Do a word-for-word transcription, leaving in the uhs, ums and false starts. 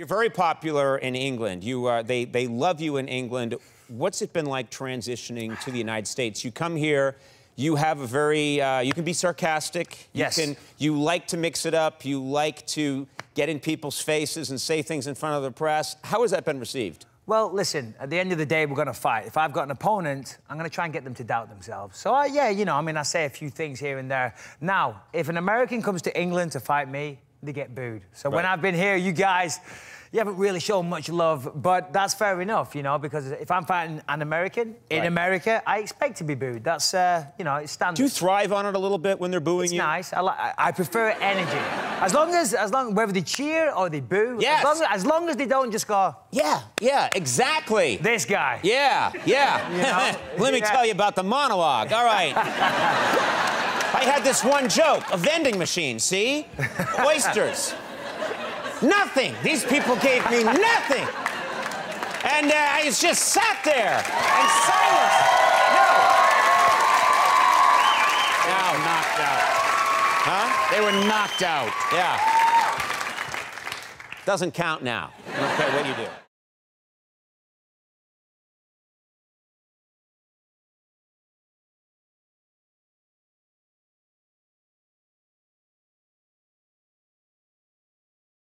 You're very popular in England. You, uh, they, they love you in England. What's it been like transitioning to the United States? You come here, you have a very, uh, you can be sarcastic. Yes. You, can, you like to mix it up. You like to get in people's faces and say things in front of the press. How has that been received? Well, listen, at the end of the day, we're going to fight. If I've got an opponent, I'm going to try and get them to doubt themselves. So, uh, yeah, you know, I mean, I say a few things here and there. Now, if an American comes to England to fight me, they get booed. So right. When I've been here, you guys, you haven't really shown much love, but that's fair enough, you know, because if I'm fighting an American in right. America, I expect to be booed. That's, uh, you know, it's standard. Do you thrive on it a little bit when they're booing it's you? It's nice. I, li I prefer energy. As long as, as long, whether they cheer or they boo, yes. as, long, as long as they don't just go... Yeah, yeah, exactly. This guy. Yeah, yeah. You know? Let me yeah. tell you about the monologue. All right. I had this one joke, a vending machine, see? Oysters. Nothing. These people gave me nothing. And uh, I just sat there in silence. No. Now knocked out. Huh? They were knocked out. Yeah. Doesn't count now. Okay, what do you do?